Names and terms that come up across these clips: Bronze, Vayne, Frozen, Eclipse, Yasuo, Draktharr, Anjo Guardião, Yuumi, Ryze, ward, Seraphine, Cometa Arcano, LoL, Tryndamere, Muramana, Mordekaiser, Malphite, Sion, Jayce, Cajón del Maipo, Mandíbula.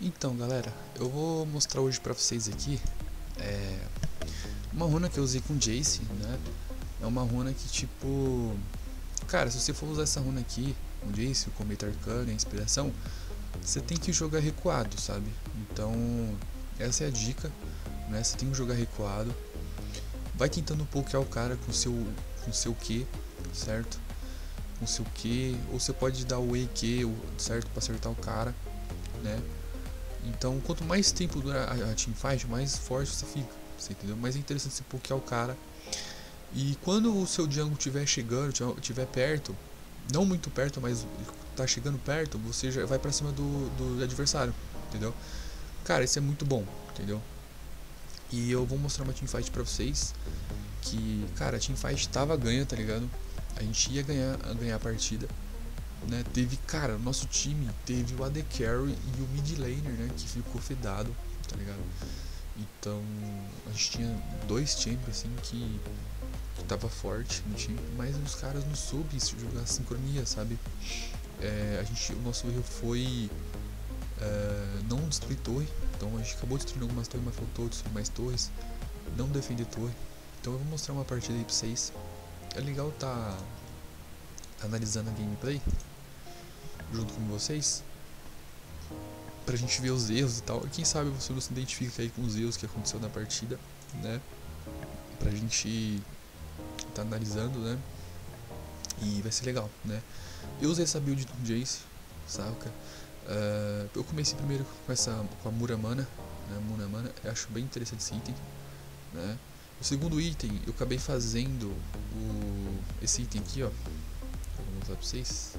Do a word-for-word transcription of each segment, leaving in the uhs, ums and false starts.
Então galera, eu vou mostrar hoje pra vocês aqui é, uma runa que eu usei com Jayce, né? É uma runa que tipo... Cara, se você for usar essa runa aqui, com Jayce, o Cometa Arcano e a Inspiração, você tem que jogar recuado, sabe? Então, essa é a dica, né? Você tem que jogar recuado. Vai tentando pokear o cara com seu, com seu Q, certo? Com seu Q, ou você pode dar o E Q, certo? Pra acertar o cara, né? Então, quanto mais tempo dura a teamfight, mais forte você fica, você entendeu? Mas é interessante você pokear o cara. E quando o seu jungle estiver chegando, estiver perto, não muito perto, mas tá chegando perto, você já vai pra cima do, do adversário, entendeu? Cara, isso é muito bom, entendeu? E eu vou mostrar uma teamfight pra vocês, que, cara, a teamfight tava ganha, tá ligado? A gente ia ganhar, ganhar a partida. Né, teve, cara, o nosso time teve o A D Carry e o mid laner, né, que ficou fedado, tá ligado? Então, a gente tinha dois champions, assim, que, que tava forte no time, mas os caras não soube jogar sincronia, sabe? É, a gente, o nosso erro foi uh, não destruir torre, então a gente acabou destruindo algumas torres, mas faltou destruir mais torres, não defender torre. Então eu vou mostrar uma partida aí pra vocês. É legal tá analisando a gameplay junto com vocês, pra gente ver os erros e tal, e quem sabe você não se identifica aí com os erros que aconteceu na partida, né, pra gente tá analisando, né, e vai ser legal, né. Eu usei essa build do Jayce, saca, uh, eu comecei primeiro com essa, com a Muramana, né, Muramana, eu acho bem interessante esse item, né. O segundo item, eu acabei fazendo o, esse item aqui, ó, vou mostrar pra vocês.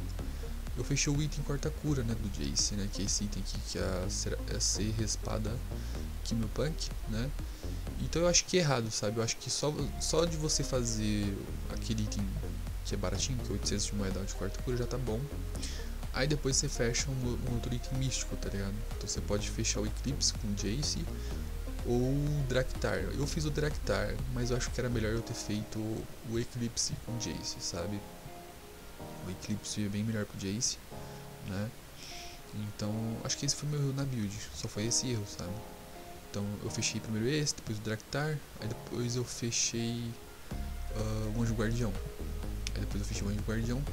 Eu fechei o item corta cura, né, do Jayce, né, que é esse item aqui, que é a C respada Kimilpunk, né. Então eu acho que é errado, sabe, eu acho que só, só de você fazer aquele item que é baratinho, que é oitocentos de moeda de corta cura, já tá bom. Aí depois você fecha um, um outro item místico, tá ligado? Então você pode fechar o Eclipse com o Jayce ou o Draktharr. Eu fiz o Draktharr, mas eu acho que era melhor eu ter feito o Eclipse com o Jayce, sabe? O Eclipse é bem melhor pro Jayce, né? Então, acho que esse foi meu erro na build. Só foi esse erro, sabe? Então, eu fechei primeiro esse, depois o Draktharr. Aí depois eu fechei uh, o Anjo Guardião. Aí depois eu fechei o Anjo Guardião.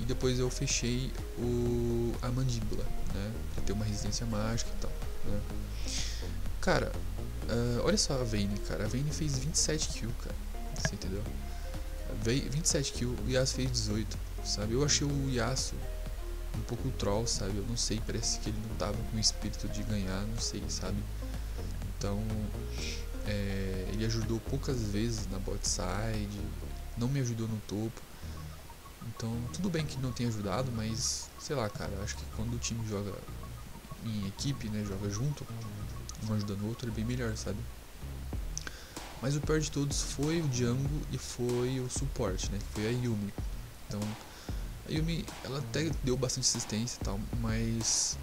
E depois eu fechei o, a Mandíbula, né? Que tem uma resistência mágica e tal, né? Cara, uh, olha só a Vayne, cara. A Vayne fez vinte e sete kills, cara. Você entendeu? vinte e sete kills, o Yasuo fez dezoito, sabe? Eu achei o Yasuo um pouco troll, sabe? Eu não sei, parece que ele não tava com o espírito de ganhar, não sei, sabe? Então, é, ele ajudou poucas vezes na bot side, não me ajudou no topo. Então, tudo bem que não tenha ajudado, mas, sei lá, cara, eu acho que quando o time joga em equipe, né, joga junto, um ajudando o outro, é bem melhor, sabe? Mas o pior de todos foi o jungle e foi o suporte, né? Que foi a Yuumi. Então, a Yuumi, ela até deu bastante assistência e tal, mas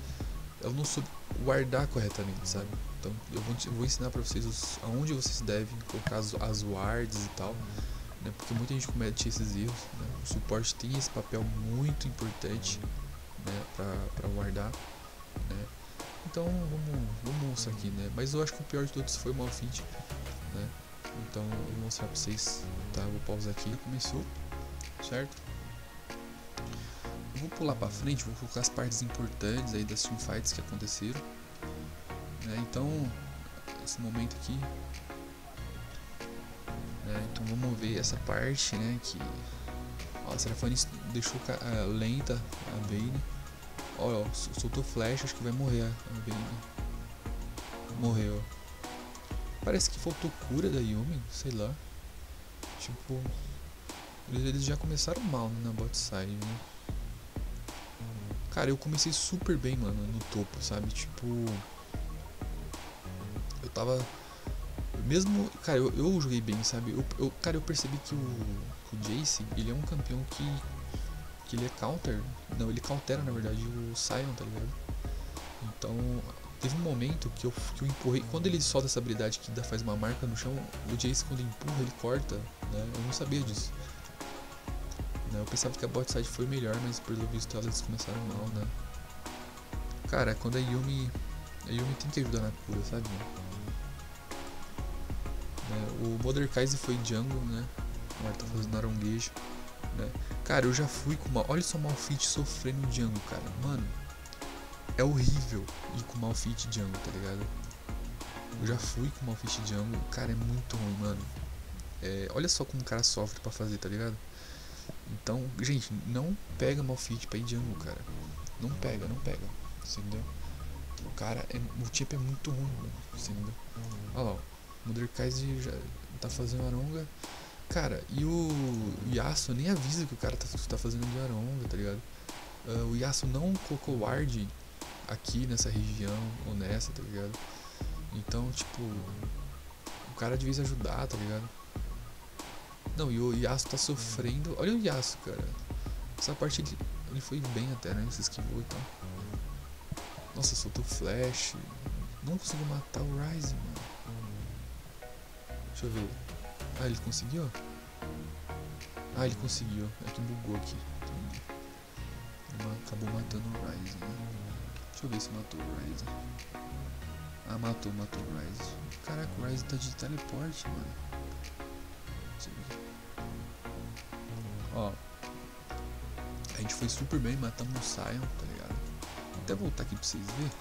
ela não soube guardar corretamente, sabe? Então, eu vou, eu vou ensinar pra vocês os, aonde vocês devem colocar as, as wards e tal, né? Porque muita gente comete esses erros, né? O suporte tem esse papel muito importante, né? Pra, pra guardar, né? Então, vamos, vamos mostrar aqui, né? Mas eu acho que o pior de todos foi o Malphite, né? Então eu vou mostrar pra vocês, tá? Vou pausar aqui. Começou, certo? Eu vou pular pra frente, vou colocar as partes importantes aí das teamfights que aconteceram, né? Então, esse momento aqui, né? Então vamos ver essa parte, né? Que... Ó, a Seraphine deixou uh, lenta a Vayne. Ó, ó, soltou flash, acho que vai morrer a Vayne. Morreu. Parece que faltou cura da Yuumi, sei lá. Tipo, eles já começaram mal na bot side, né? Cara, eu comecei super bem, mano, no topo, sabe? Tipo, eu tava... Mesmo, cara, eu, eu joguei bem, sabe? Eu, eu, cara, eu percebi que o, o Jayce, ele é um campeão que... Que ele é counter. Não, ele countera, na verdade, o Sion, tá ligado? Então... Teve um momento que eu, que eu empurrei, quando ele solta essa habilidade que dá, faz uma marca no chão, o Jayce quando ele empurra, ele corta, né? Eu não sabia disso. Né? Eu pensava que a bot side foi melhor, mas pelo visto elas começaram mal, né? Cara, quando a Yuumi A Yuumi tem que ajudar na cura, sabe? É, o Mordekaiser foi jungle, né? Agora tá fazendo aronguejo, né? Cara, eu já fui com uma... Olha só o Malphite sofrendo jungle, cara. Mano, é horrível ir com o Malphite jungle, tá ligado? Eu já fui com o Malphite jungle. Cara, é muito ruim, mano. É, olha só como o cara sofre pra fazer, tá ligado? Então, gente, não pega Malphite pra ir jungle, cara. Não pega, não pega. Você entendeu? O cara, é, o tipo é muito ruim, mano. Você entendeu? Olha lá, o Mordekaiser já tá fazendo aronga. Cara, e o Yasuo nem avisa que o cara tá, tá fazendo de aronga, tá ligado? Uh, o Yasuo não colocou ward aqui nessa região, ou nessa, tá ligado? Então, tipo, o cara devia ajudar, tá ligado? Não, e o Yasuo tá sofrendo. Olha o Yasuo, cara. Essa parte ele, ele foi bem até, né? Se esquivou e tal. Nossa, soltou flash. Não conseguiu matar o Ryze, mano. Deixa eu ver. Ah, ele conseguiu? Ah, ele conseguiu. É que bugou aqui. Acabou matando o Ryze, né? Deixa eu ver se matou o Ryze. Ah, matou, matou o Ryze. Caraca, o Ryze tá de teleporte, mano. Ó, a gente foi super bem, matamos o Sion, tá ligado? Vou até voltar aqui pra vocês verem.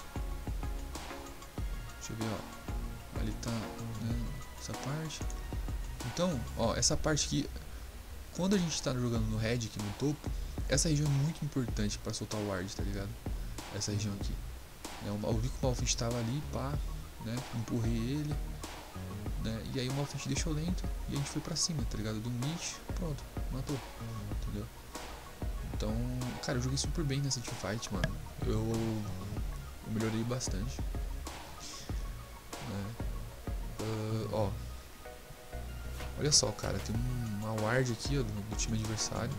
Deixa eu ver, ó. Ali tá, né, essa parte. Então, ó, essa parte aqui, quando a gente tá jogando no red aqui no topo, essa região é muito importante pra soltar o ward, tá ligado? Essa região aqui. Eu vi que o Malphite tava ali, pá, né? Empurrei ele. Né? E aí o Malphite deixou lento e a gente foi pra cima, tá ligado? Do mid, pronto, matou, entendeu? Então, cara, eu joguei super bem nessa teamfight, mano. Eu, eu melhorei bastante, né? uh, Ó, olha só, cara, tem uma ward aqui, ó, do, do time adversário.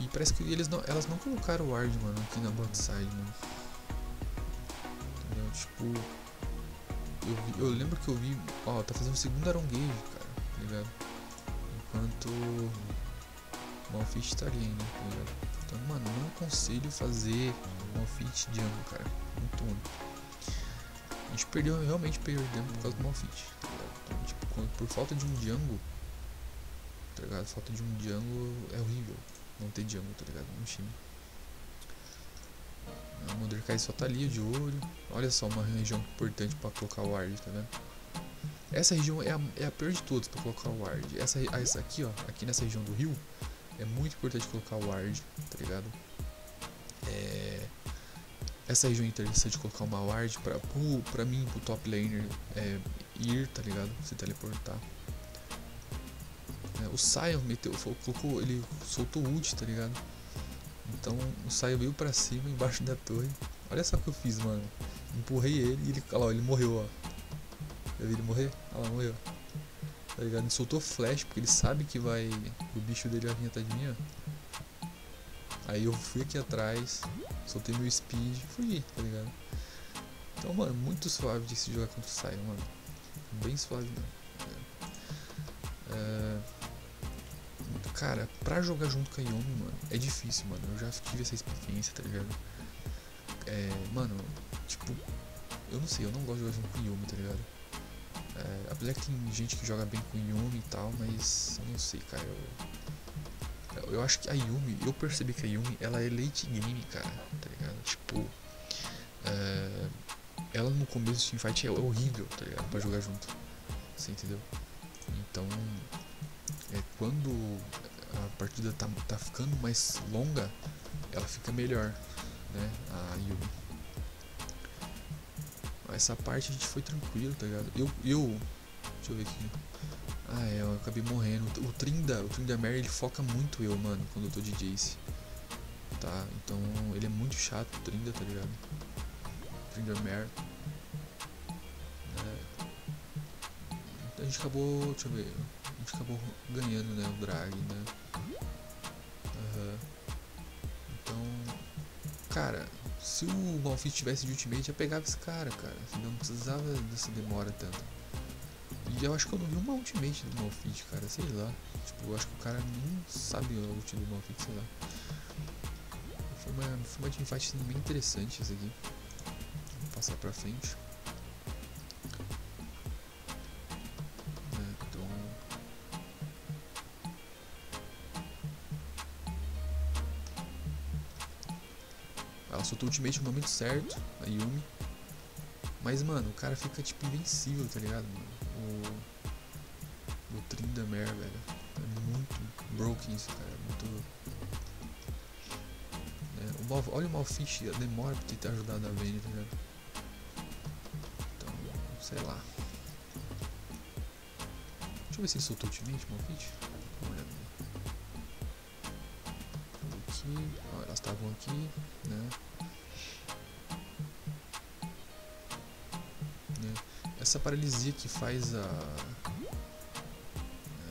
E parece que eles não, elas não colocaram o ward, mano, aqui na bot side, mano. Entendeu? Tipo... Eu, vi, eu lembro que eu vi, ó, tá fazendo o segundo aronguejo, cara, tá ligado? Enquanto o Malphite tá ali ainda, tá ligado? Então, mano, não aconselho fazer Malphite jungle, cara, muito ruim. A gente perdeu, realmente perdemos por causa do Malphite, tá ligado? Então, tipo, quando, por falta de um jungle, tá ligado? Falta de um jungle é horrível, não ter jungle, tá ligado? No time. O Mordekaiser só tá ali de olho. Olha só, uma região importante pra colocar o ward, tá vendo? Essa região é a, é a pior de todas pra colocar o ward. Essa, essa aqui, ó, aqui nessa região do rio, é muito importante colocar o ward, tá ligado? É... Essa região é interessante colocar uma ward pra, pro, pra mim, pro top laner é, ir, tá ligado? Se teleportar. É, o Sion meteu, colocou, ele soltou ult, tá ligado? Então o Sion veio pra cima, embaixo da torre. Olha só o que eu fiz, mano. Empurrei ele e ele, olha lá, ele morreu, ó. Eu vi ele morrer? Olha lá, morreu. Tá ligado? Ele soltou flash, porque ele sabe que vai... O bicho dele vai vir atrás de mim, ó. Aí eu fui aqui atrás, soltei meu speed, fui, tá ligado? Então, mano, muito suave de se jogar contra o Sion, mano. Bem suave, mano. É... Cara, pra jogar junto com a Yuumi, mano, é difícil, mano. Eu já tive essa experiência, tá ligado? É, mano, tipo, eu não sei, eu não gosto de jogar junto com a Yuumi, tá ligado? É, apesar que tem gente que joga bem com a Yuumi e tal, mas eu não sei, cara. Eu, eu acho que a Yuumi, eu percebi que a Yuumi, ela é late game, cara, tá ligado? Tipo, é, ela no começo do teamfight é horrível, tá ligado? Pra jogar junto, você entendeu? Então... É, quando a partida tá, tá ficando mais longa, ela fica melhor, né, a Yuumi. Essa parte a gente foi tranquilo, tá ligado? Eu, eu deixa eu ver aqui. Ah, é, eu acabei morrendo. O Tryndamere, o Tryndamere, ele foca muito eu, mano, quando eu tô de Jayce. Tá, então ele é muito chato, o Tryndamere, tá ligado? O Tryndamere. É. A gente acabou, deixa eu ver... A gente acabou ganhando, né, o drag, né? Uhum. Então, cara, se o Malphite tivesse de ultimate, já pegava esse cara, cara. Não precisava dessa demora tanto. E eu acho que eu não vi uma ultimate do Malphite, cara, sei lá. Tipo, eu acho que o cara não sabe a ult do Malphite, sei lá. Foi uma, foi uma teamfight bem interessante essa aqui. passar pra frente. Ela soltou o ultimate no momento certo, a Yuumi. Mas, mano, o cara fica, tipo, invencível, tá ligado, mano? O, o Tryndamere, velho. É muito broken isso, cara. É muito... É, o Mal... Olha o Malphite, a demora pra tentar ajudar a Vayne, tá ligado? Então, sei lá. Deixa eu ver se ele soltou o ultimate, Malphite. Olha. Ó, elas estavam aqui, né? né? Essa paralisia que faz a... É,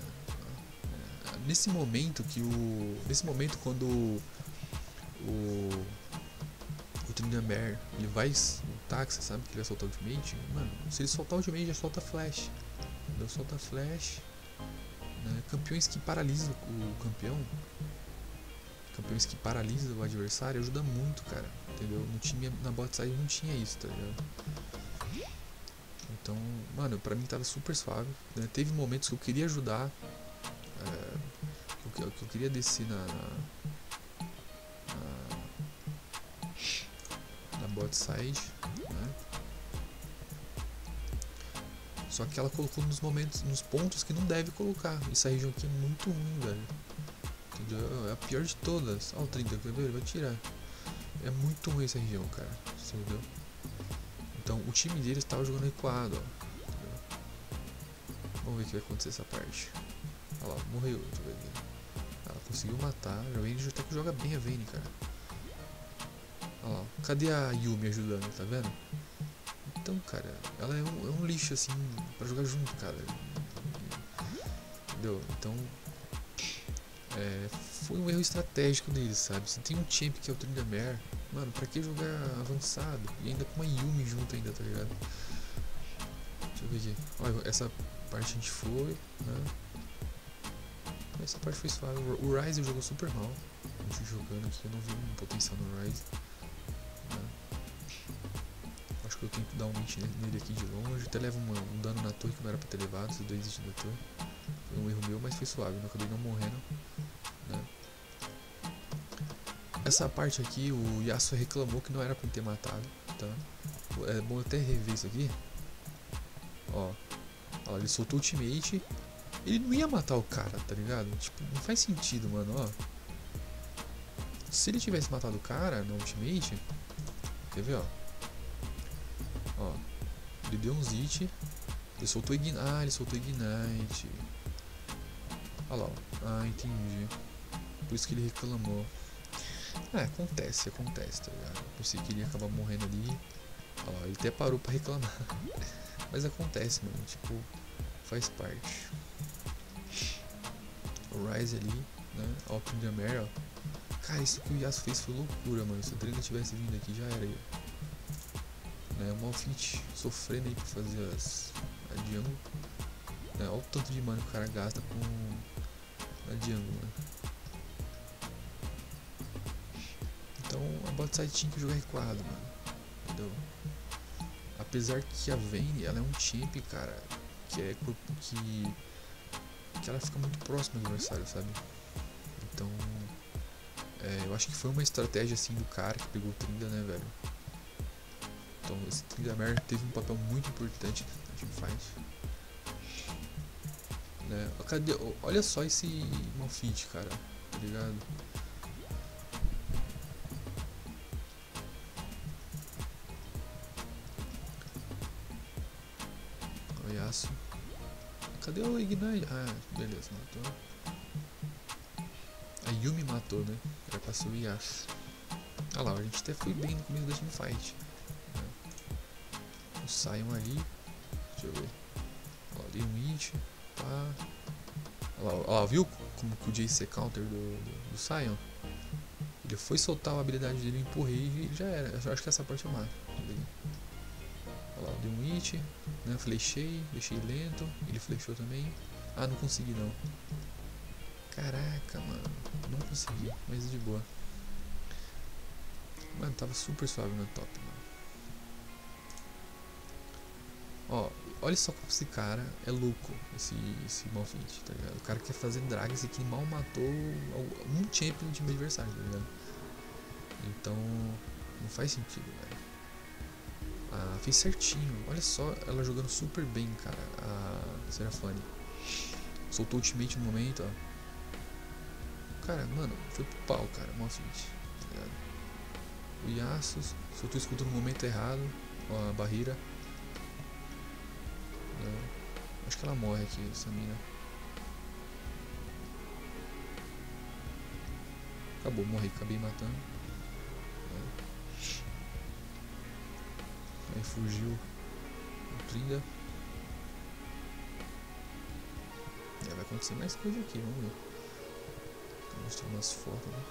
é, nesse momento que o... Nesse momento quando o... O, o Tryndamere, ele vai lutar, que você sabe que ele vai soltar o ultimate. Mano, se ele soltar o ultimate, já solta flash. Ele solta flash. Né? Campeões que paralisam o campeão. Campeões que paralisam o adversário ajuda muito, cara, entendeu? No time, na bot side não tinha isso, tá ligado? Então, mano, pra mim tava super suave, né? Teve momentos que eu queria ajudar, é, que, eu, que eu queria descer na, na, na bot side, né? Só que ela colocou nos momentos, nos pontos que não deve colocar. Essa região aqui é muito ruim, velho. É a pior de todas. Olha o trinta, ele vai tirar. É muito ruim essa região, cara. Você entendeu? Então o time deles estava jogando recuado, ó. Vamos ver o que vai acontecer essa parte. Olha lá, morreu. Ela conseguiu matar. A Vayne até que joga bem a Vayne, cara. Olha lá, cadê a Yuumi ajudando, tá vendo? Então, cara, ela é um, é um lixo assim pra jogar junto, cara. Entendeu? Então... É, foi um erro estratégico deles, sabe? Se tem um champ que é o Tryndamere, mano, pra que jogar avançado? E ainda com uma Yuumi junto ainda, tá ligado? Deixa eu ver aqui. Olha, essa parte a gente foi, né? Essa parte foi suave. O Ryze jogou super mal. A gente jogando aqui, eu não vi um potencial no Ryze, né? Acho que eu tenho que dar um hit nele aqui de longe. Até leva uma, um dano na torre que não era pra ter levado. Esses dois hits da torre. Foi um erro meu, mas foi suave, eu acabei não morrendo. Essa parte aqui, o Yasuo reclamou que não era pra ter matado, tá? É bom até rever isso aqui. Ó, ó, ele soltou o ultimate. Ele não ia matar o cara, tá ligado? Tipo, não faz sentido, mano, ó. Se ele tivesse matado o cara no ultimate... Quer ver, ó? Ó, ele deu uns hit. Ele soltou ignite. Ah, ele soltou ignite. Ó lá, ó. Ah, entendi. Por isso que ele reclamou. Ah, acontece, acontece, tá ligado? Pensei que ele ia acabar morrendo ali. Olha lá, ele até parou pra reclamar. Mas acontece, mano, tipo, faz parte. O Ryze ali, né? Ó, o Tryndamere, ó. Cara, isso que o Yasuo fez foi loucura, mano. Se o Tryndamere tivesse vindo aqui, já era, né? O Malphite sofrendo aí pra fazer as... a jungle, né? Olha o tanto de mana que o cara gasta com a jungle, né? Então a bot side tinha que jogar recuado, mano, entendeu? Apesar que a Vayne, ela é um champ, cara, que é que, que ela fica muito próxima do adversário, sabe? Então, é, eu acho que foi uma estratégia assim do cara que pegou o Trinda, né, velho? Então esse Tryndamere teve um papel muito importante na teamfight, né? Cadê? Olha só esse Malphite, cara, tá ligado? Cadê o Ignite? Ah, beleza, matou. A Yuumi matou, né? Era pra ser o Yasuo. Ah lá, a gente até foi bem no começo da teamfight, né? O Sion ali. Deixa eu ver. Ó, deu um hit. Pá. Olha lá, ó, viu como que o Jayce é counter do, do, do Sion? Ele foi soltar a habilidade dele, empurrei e já era. Eu acho que essa parte eu mato. Olha lá, deu um hit. Né, flechei, deixei lento, ele flechou também. Ah, não consegui não. Caraca, mano, não consegui, mas de boa. Mano, tava super suave no top, mano. Ó, olha só como esse cara é louco, esse, esse Malphite, tá ligado? O cara quer fazer drags aqui, mal matou um champion do time adversário, tá ligado? Então, não faz sentido, velho. Ah, fez certinho, olha só ela jogando super bem, cara, a Seraphine. Soltou o ultimate no momento, ó. Cara, mano, foi pro pau, cara, Malphite, tá ligado? O Yasuo soltou o escudo no momento errado, ó, a barreira. Acho que ela morre aqui, essa mina. Acabou, morri, acabei matando. Aí fugiu o Tryndamere. É, vai acontecer mais coisa aqui, vamos ver. Vou mostrar umas fotos, né?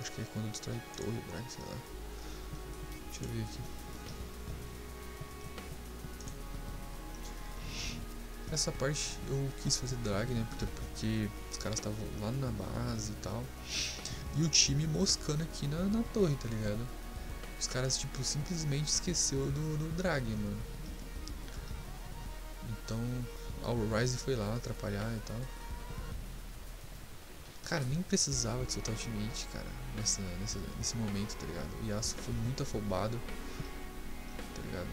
Acho que é quando destrói torre, Braga, sei lá. Deixa eu ver aqui. Essa parte eu quis fazer drag, né, porque os caras estavam lá na base e tal, e o time moscando aqui na, na torre, tá ligado? Os caras, tipo, simplesmente esqueceu do, do drag, mano. Então, o Ryze foi lá atrapalhar e tal. Cara, nem precisava de soltar ultimate, cara, nessa, nessa, nesse momento, tá ligado? O Yasuo foi muito afobado, tá ligado?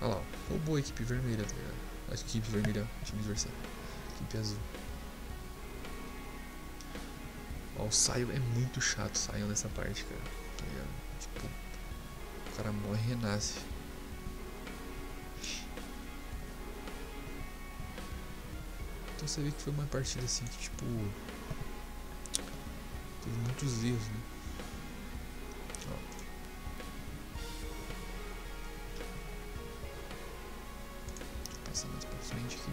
Olha lá, roubou a equipe vermelha, tá ligado? A equipe vermelha, time adversário, equipe azul. Ó, o Sion é muito chato, o Sion nessa parte, cara, tá ligado? Tipo, o cara morre e renasce. Então você vê que foi uma partida assim que, tipo, teve muitos erros, né? Mais pra frente aqui.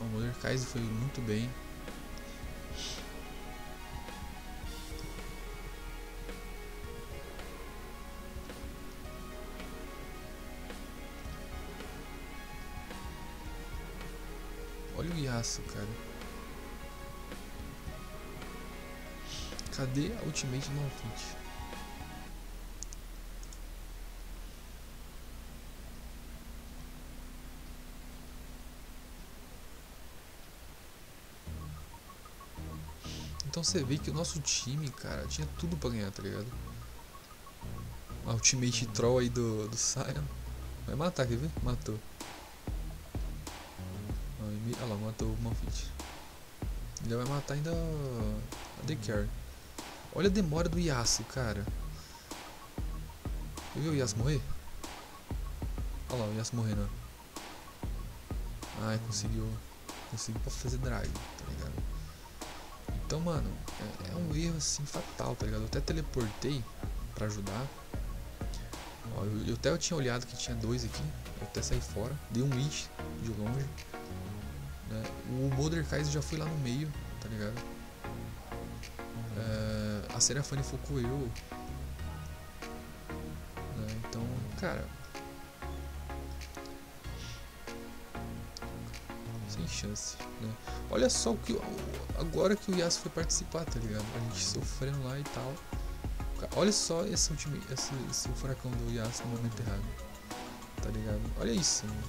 O Mordekaiser foi muito bem. Olha o Yasuo, cara. Cadê a ultimate do Malphite? Então você vê que o nosso time, cara, tinha tudo pra ganhar, tá ligado? A ultimate troll aí do, do Sion. Vai matar, quer ver? Matou. Olha lá, matou o Malphite. Ele vai matar ainda a Draktharr. Olha a demora do Yasuo, cara. Você viu o Yasuo morrer? Olha lá, o Yasuo morrendo. Ai, conseguiu. Conseguiu pra fazer drag, tá ligado? Então, mano, é, é um erro assim fatal, tá ligado? Eu até teleportei pra ajudar. Ó, eu, eu até eu tinha olhado que tinha dois aqui. Eu até saí fora. Dei um hit de longe. Né? O Mordekaiser já foi lá no meio, tá ligado? Uh, a Seraphine focou eu, né? Então, cara, sem chance, né? Olha só o que agora que o Yasuo foi participar, tá ligado? A gente sofrendo lá e tal. Olha só esse último, esse, esse furacão do Yasuo no momento errado, tá ligado? Olha isso, mano.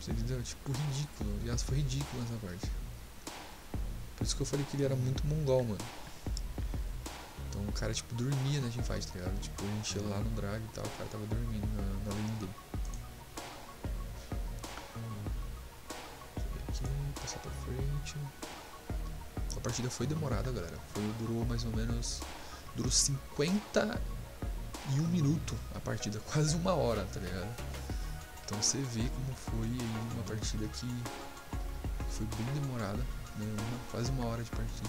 Você entendeu? Tipo, ridículo. O Yasuo foi ridículo nessa parte. Por isso que eu falei que ele era muito mongol, mano. Então o cara, tipo, dormia na teamfight, tá ligado? Tipo, a gente ia lá no drag e tal, o cara tava dormindo na, na lane dele. Deixa eu ver aqui, passar pra frente. A partida foi demorada, galera. Foi, durou mais ou menos... Durou cinquenta e um minutos a partida. Quase uma hora, tá ligado? Então você vê como foi aí uma partida que... Foi bem demorada. Uma, quase uma hora de partida.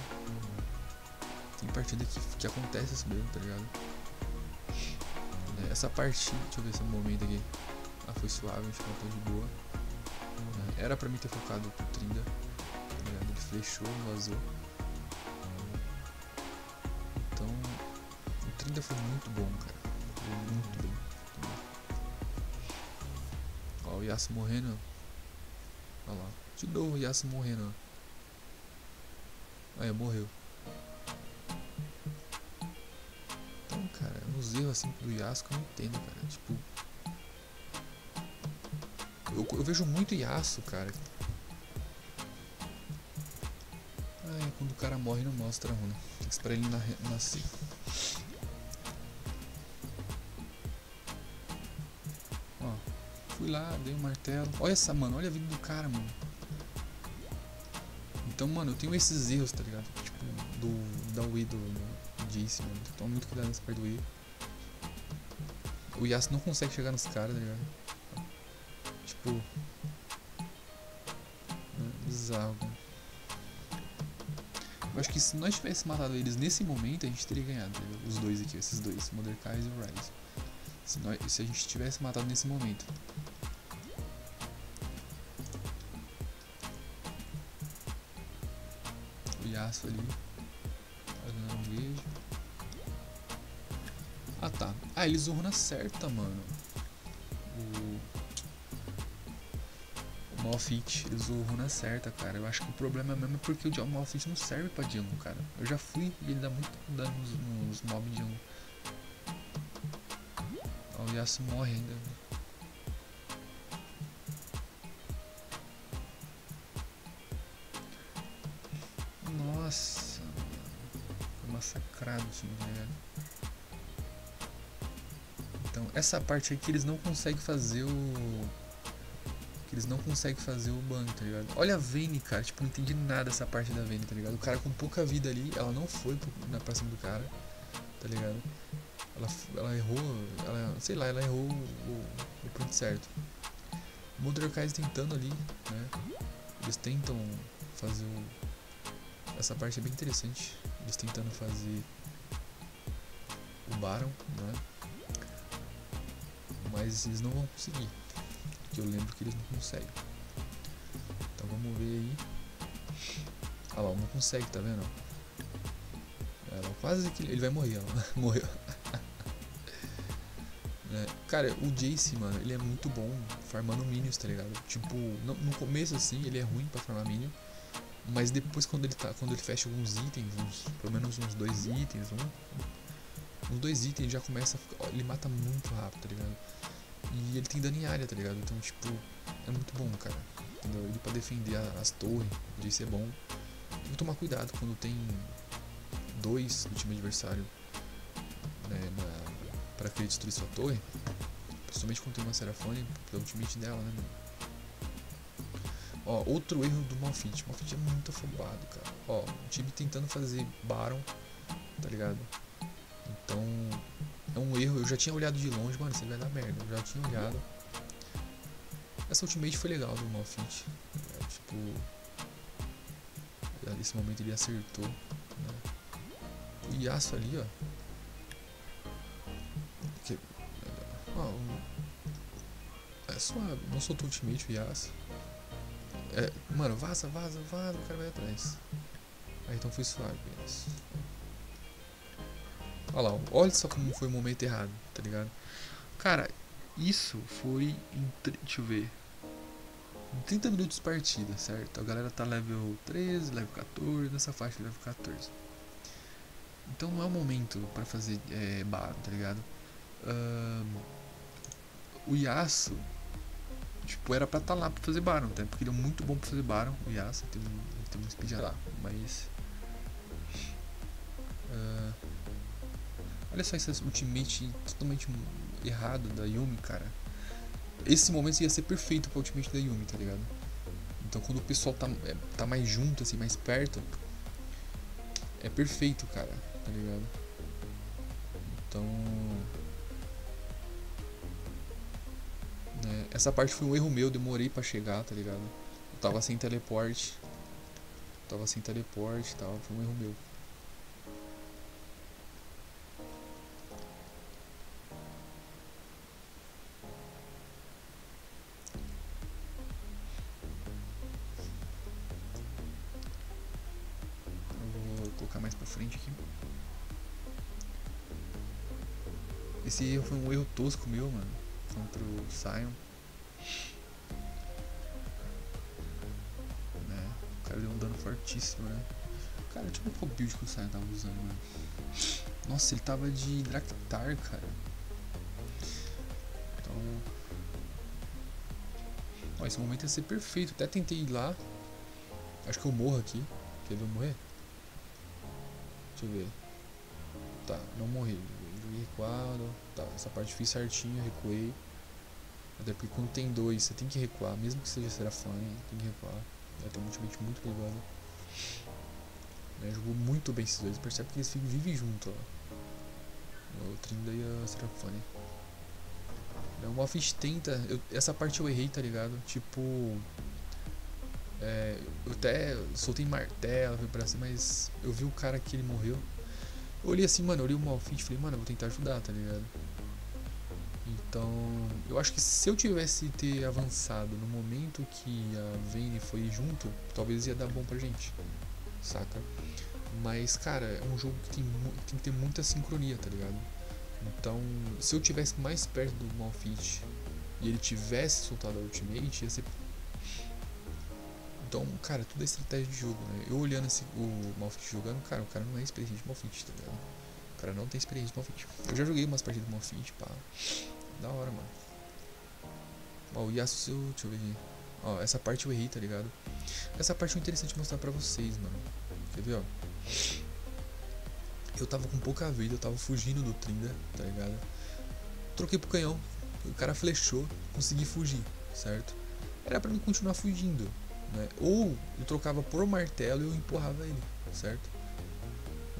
Tem partida que, que acontece isso mesmo, tá ligado? Essa partida, deixa eu ver esse momento aqui. Ah, foi suave, a gente matou de boa. Era pra mim ter focado pro Tryndamere, tá ligado? Ele flechou, vazou. Então, o Tryndamere foi muito bom, cara. Foi muito bom. Ó, o Yasuo morrendo. Olha lá. De novo o Yasuo morrendo, ó. Aí, morreu. Então, cara, uns erros assim do Yasuo eu não entendo, cara. Tipo... Eu, eu vejo muito Yasuo, cara. Ai, quando o cara morre não mostra a runa. Tem que esperar ele na, nascer. Ó, fui lá, dei um martelo. Olha essa, mano, olha a vida do cara, mano. Então, mano, eu tenho esses erros, tá ligado? Tipo, do, da Wii do, do Jayce, mano. Toma muito cuidado nessa parte do Wii. O Yasuo não consegue chegar nos caras, tá ligado? Tipo... Né? Bizarro, cara. Eu acho que se nós tivesse matado eles nesse momento, a gente teria ganhado, tá ligado? Os dois aqui, esses dois, Mordekaiser e o Ryze. Se, nós, se a gente tivesse matado nesse momento. Ali, não vejo. Ah, tá. Ah, eles usam na certa, mano. O, o Malphite, eles usam na certa, cara. Eu acho que o problema mesmo é porque o Malphite não serve pra jungle, cara. Eu já fui e ele dá muito dano nos, nos mobs de jungle. Ah, o Yasuo morre ainda. Nossa, foi massacrado assim, né? Então essa parte aqui eles não conseguem fazer o... Que eles não conseguem fazer o banho, tá ligado? Olha a Vayne, cara, tipo, não entendi nada essa parte da Vayne, tá ligado? O cara com pouca vida ali, ela não foi na pra cima do cara, tá ligado? Ela, ela errou, ela, sei lá, ela errou o, o print certo. O Mordekaiser tentando ali, né? Eles tentam fazer o... Essa parte é bem interessante, eles tentando fazer o Baron, né? Mas eles não vão conseguir, porque eu lembro que eles não conseguem. Então vamos ver aí. Ah lá, não consegue, tá vendo? Ela quase que... ele vai morrer, ela morreu. É, cara, o Jayce, mano, ele é muito bom farmando minions, tá ligado? Tipo, no, no começo assim, ele é ruim pra farmar minion. Mas depois quando ele, tá, quando ele fecha alguns itens, uns, pelo menos uns dois itens, um, uns dois itens, ele já começa a ficar, ele mata muito rápido, tá ligado? E ele tem dano em área, tá ligado? Então, tipo, é muito bom, cara. Entendeu? Ele pra defender a, as torres, isso é bom. Tem que tomar cuidado quando tem dois do time adversário, né, na, pra querer destruir sua torre. Principalmente quando tem uma Seraphine, porque é o ultimate dela, né, mano? Ó, outro erro do Malphite. Malphite é muito afobado, cara. Ó, o time tentando fazer Baron, tá ligado? Então, é um erro. Eu já tinha olhado de longe, mano, isso vai dar merda. Eu já tinha olhado. Essa ultimate foi legal do Malphite. Tá, tipo, nesse momento ele acertou, né? O Yasuo ali, ó. Que, ó, é suave. Não soltou ultimate o Yasuo. É, mano, vaza, vaza, vaza, o cara vai atrás. Aí então foi suave, beleza. Olha lá, olha só como foi o momento errado, tá ligado? Cara, isso foi em, deixa eu ver, em trinta minutos de partida, certo? A galera tá level treze, level quatorze, nessa faixa de level quatorze. Então não é o momento pra fazer é, barra, tá ligado? Um, o Yasuo... Tipo, era pra estar tá lá pra fazer Baron, tá? Porque ele é muito bom pra fazer Baron, o Yasuo, tem, tem um speed lá, mas... Uh, olha só esse ultimate totalmente errado da Yuumi, cara. Esse momento ia ser perfeito pra ultimate da Yuumi, tá ligado? Então quando o pessoal tá, é, tá mais junto, assim, mais perto, é perfeito, cara, tá ligado? Então... Essa parte foi um erro meu, demorei pra chegar, tá ligado? Eu tava sem teleporte. Eu tava sem teleporte e tal, foi um erro meu. Eu vou colocar mais pra frente aqui. Esse erro foi um erro tosco meu, mano. Contra o Sion. Né? O cara deu um dano fortíssimo, né? Cara, deixa eu ver qual build que o Sion tava usando, mano. Nossa, ele tava de Draktharr, cara. Então... ó, esse momento ia ser perfeito. Até tentei ir lá. Acho que eu morro aqui. Quer ver eu morrer? Deixa eu ver. Tá, não morri. Joguei recuado. Tá, essa parte fiz certinho, recuei. Até porque quando tem dois, você tem que recuar. Mesmo que seja Seraphine, tem que recuar. Ela tem um ultimate muito perigoso. Né, jogou muito bem esses dois. Percebe que eles vivem junto, ó. O Trinda e a Seraphine. O Malphite tenta... Eu, essa parte eu errei, tá ligado? Tipo... É, eu até soltei martelo, veio pra cima, mas eu vi o cara que ele morreu. Eu olhei assim, mano, eu olhei o Malphite e falei, mano, eu vou tentar ajudar, tá ligado? Então, eu acho que se eu tivesse ter avançado no momento que a Vayne foi junto, talvez ia dar bom pra gente, saca? Mas, cara, é um jogo que tem, tem que ter muita sincronia, tá ligado? Então, se eu tivesse mais perto do Malphite e ele tivesse soltado a ultimate, ia ser... Então, cara, tudo é estratégia de jogo, né? Eu olhando esse, o Malphite jogando, cara, o cara não é experiente de Malphite, tá ligado? O cara não tem experiência de Malphite. Eu já joguei umas partidas de Malphite, pá. Da hora, mano. Ó, o Yasuo, deixa eu ver aqui. Ó, essa parte eu errei, tá ligado? Essa parte é interessante mostrar pra vocês, mano. Quer ver, ó? Eu tava com pouca vida, eu tava fugindo do Tryndamere, tá ligado? Troquei pro canhão, o cara flechou, consegui fugir, certo? Era pra mim continuar fugindo. Né? Ou eu trocava por martelo e eu empurrava ele, certo?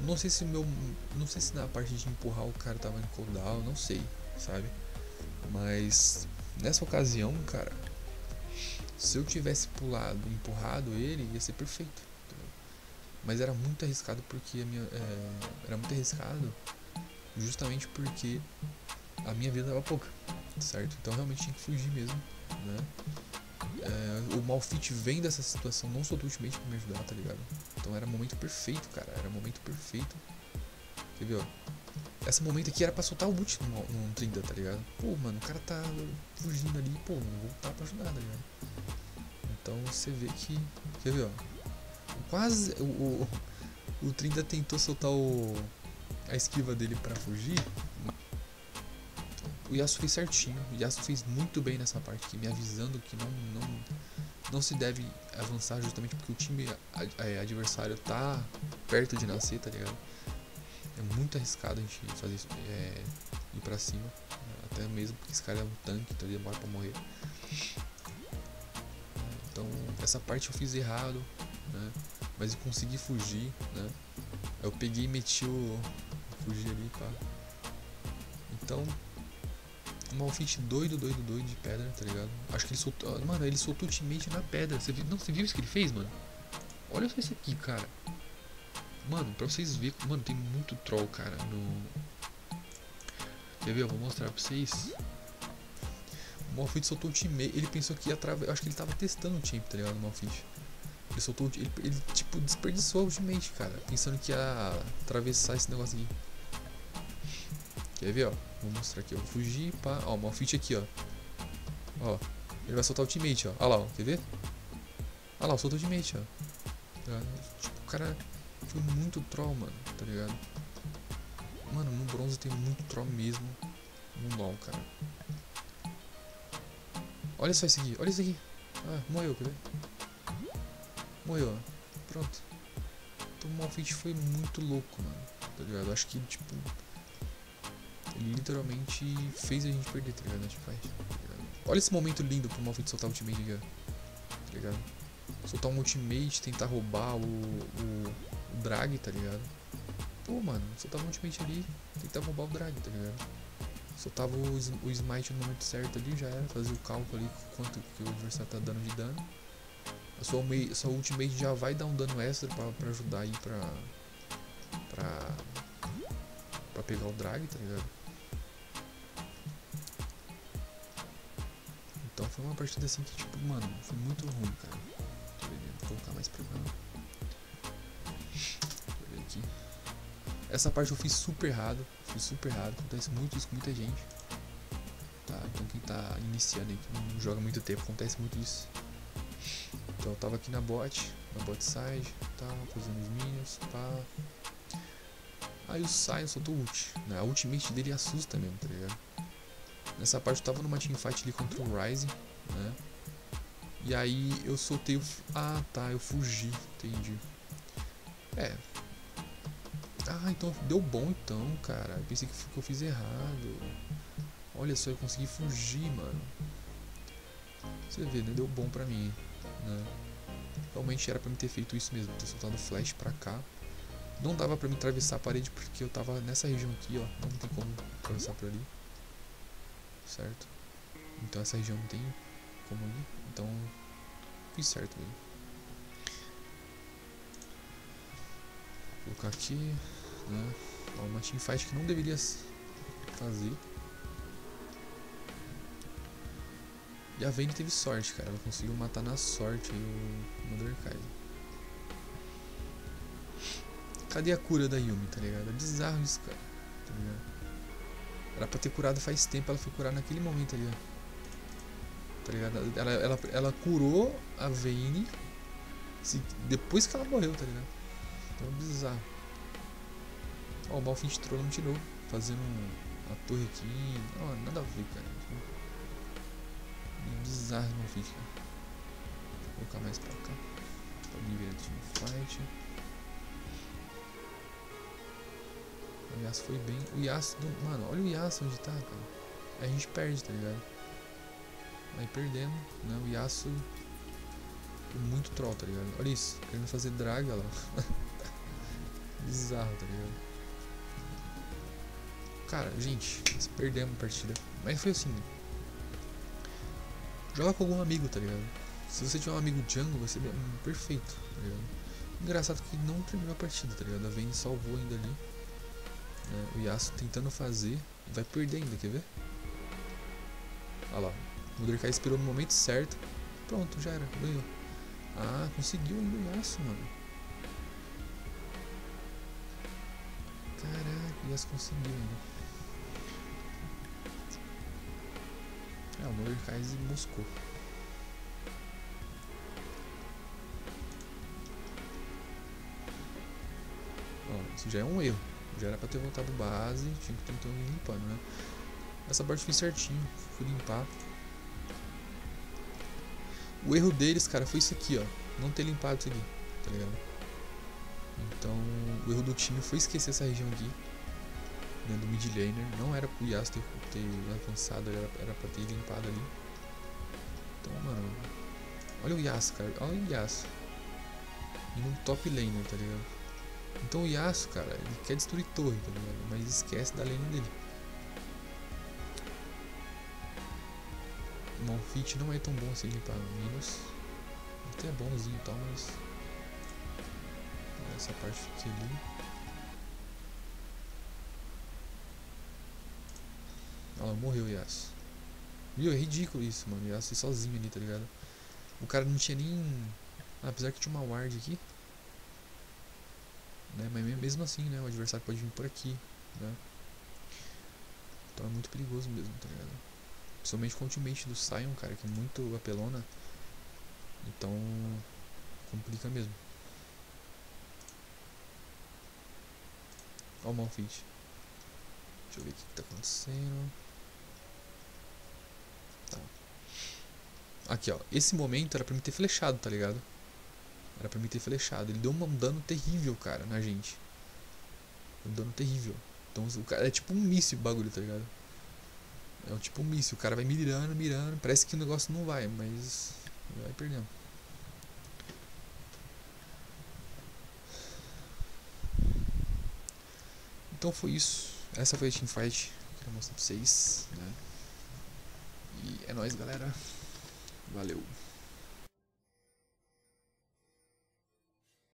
Não sei se meu, não sei se na parte de empurrar o cara tava em cooldown, não sei, sabe? Mas nessa ocasião, cara, se eu tivesse pulado, empurrado ele, ia ser perfeito. Mas era muito arriscado porque a minha, é, era muito arriscado, justamente porque a minha vida tava pouca, certo? Então realmente tinha que fugir mesmo, né? É, o Malphite vem dessa situação, não soltou o ultimate pra me ajudar, tá ligado? Então era momento perfeito, cara, era momento perfeito. Quer ver, ó? Esse momento aqui era pra soltar o ult no, no Tryndamere, tá ligado? Pô, mano, o cara tá fugindo ali, pô, não vou voltar pra ajudar, tá ligado? Então você vê que... Quer ver, ó? Quase... O, o, o Tryndamere tentou soltar o... a esquiva dele pra fugir. O Yasuo fez certinho, o Yasuo fez muito bem nessa parte aqui, me avisando que não, não, não se deve avançar justamente porque o time a, a, adversário tá perto de nascer, tá ligado? É muito arriscado a gente fazer isso, é, ir pra cima, até mesmo porque esse cara é um tanque, então ele demora pra morrer. Então essa parte eu fiz errado, né? Mas eu consegui fugir, né? Eu peguei e meti o... fugi ali, pá. Então... um Malphite doido, doido, doido de pedra, tá ligado? Acho que ele soltou... Mano, ele soltou o teammate na pedra. Você viu... Não, você viu isso que ele fez, mano? Olha só isso aqui, cara. Mano, pra vocês verem... Mano, tem muito troll, cara, no... Quer ver? Eu vou mostrar pra vocês. O Malphite soltou o teammate. Ele pensou que ia travar... Eu acho que ele tava testando o champ, tá ligado? O Malphite. Ele soltou o... Ele, ele, tipo, desperdiçou o teammate, cara. Pensando que ia atravessar esse negócio aqui. Quer ver, ó? Vou mostrar aqui, ó. Fugir, pá. Ó, o Malphite aqui, ó. Ó. Ele vai soltar o ultimate, ó. Ó lá, ó. Quer ver? Ó lá, soltou o ultimate, ó. Tá, tipo, o cara foi muito troll, mano. Tá ligado? Mano, no bronze tem muito troll mesmo. No LoL, cara. Olha só isso aqui. Olha isso aqui. Ah, morreu, quer ver? Morreu, ó. Pronto. Então o Malphite foi muito louco, mano. Tá ligado? Acho que, tipo... Ele literalmente fez a gente perder, tá ligado? Tá ligado? Olha esse momento lindo pro Malphite soltar o ultimate, tá ligado? Soltar um ultimate, tentar roubar o, o, o drag, tá ligado? Pô, mano, soltava um ultimate ali, tentava roubar o drag, tá ligado? Soltava o, o smite no momento certo ali, já era, fazia o cálculo ali quanto que o adversário tá dando de dano. A sua, a sua ultimate já vai dar um dano extra pra, pra ajudar aí pra... pra... pra pegar o drag, tá ligado? Foi uma partida assim que, tipo, mano, foi muito ruim, cara. Vou colocar mais pra cá. Deixa eu ver aqui. Essa parte eu fiz super errado. Fiz super errado. Acontece muito isso com muita gente. Tá? Então quem tá iniciando aí, que não joga muito tempo, acontece muito isso. Então eu tava aqui na bot, na bot side. tá, fazendo as minhas, tá. Aí o Sion soltou ult, né? A ultimate dele assusta mesmo, tá ligado? Nessa parte eu tava numa teamfight ali contra o Ryze, né? E aí eu soltei o... Ah, tá, eu fugi, entendi. É. Ah, então deu bom então, cara. Eu pensei que eu fiz errado. Olha só, eu consegui fugir, mano. Você vê, né? Deu bom pra mim, né? Realmente era pra me ter feito isso mesmo, ter soltado o flash pra cá. Não dava pra me atravessar a parede porque eu tava nessa região aqui, ó. Não tem como atravessar por ali, certo? Então essa região não tem como ali. Então, fiz certo mesmo. Vou colocar aqui, né? Ó, uma teamfight que não deveria fazer. E a Vayne teve sorte, cara. Ela conseguiu matar na sorte aí o Mordekaiser. Cadê a cura da Yuumi, tá ligado? É bizarro isso, cara. Tá ligado? Era pra ter curado faz tempo, ela foi curar naquele momento ali, ó. Tá ligado? Ela, ela, ela curou a Vayne se, depois que ela morreu, tá ligado? Então é bizarro. Ó, o Malphite trollando de novo, fazendo a torre aqui. Ó, nada a ver, cara. É bizarro o Malphite, cara. Vou colocar mais pra cá. Pra mim ver a teamfight. O Yasuo foi bem. O Yasuo. Mano, olha o Yasuo onde tá, cara. Aí a gente perde, tá ligado? Aí perdemos, né? O Yasuo muito troll, tá ligado? Olha isso, querendo fazer draga lá. Bizarro, tá ligado? Cara, gente, nós perdemos a partida. Mas foi assim, né? Joga com algum amigo, tá ligado? Se você tiver um amigo jungle, vai ser perfeito, tá ligado? Engraçado que não terminou a partida, tá ligado? A Vayne salvou ainda ali, né? O Yasuo tentando fazer. Vai perder ainda, quer ver? Olha lá. O Mordekaiser esperou no momento certo. Pronto, já era. Ganhou. Ah, conseguiu ainda o Yasuo, mano. Caraca, o Yasuo conseguiu ainda. É, o Mordekaiser moscou. Ó, isso já é um erro. Já era pra ter voltado base. Tinha que tentar me limpando, né? Essa parte foi certinho. Fui limpar. O erro deles, cara, foi isso aqui, ó. Não ter limpado isso aqui, tá ligado? Então, o erro do time foi esquecer essa região aqui, né, do mid laner. Não era pro Yasuo ter, ter alcançado, era, era pra ter limpado ali. Então, mano, olha o Yasuo, cara. Olha o Yasuo. E num top laner, tá ligado? Então o Yasuo, cara, ele quer destruir torre, tá ligado? Mas esquece da lane dele. O Malphite não é tão bom assim limpar minus. Até é bonzinho e tal, mas... Essa parte fica ali. Olha lá, morreu o Yasuo. Viu? É ridículo isso, mano. O Yasuo sozinho ali, tá ligado? O cara não tinha nem... Ah, apesar que tinha uma ward aqui, né? Mas mesmo assim, né? O adversário pode vir por aqui, né? Então é muito perigoso mesmo, tá ligado? Principalmente com o ultimate do Sion, cara, que é muito apelona. Então, complica mesmo. Ó o Malphite. Deixa eu ver o que que tá acontecendo. Tá. Aqui, ó. Esse momento era pra mim ter flechado, tá ligado? Era pra mim ter flechado. Ele deu um dano terrível, cara, na gente. Um dano terrível. Então, o cara é tipo um míssil o bagulho, tá ligado? É tipo um míssil, o cara vai mirando, mirando. Parece que o negócio não vai, mas vai perdendo. Então foi isso. Essa foi a teamfight que eu mostrar pra vocês, né? E é nóis, galera. Valeu.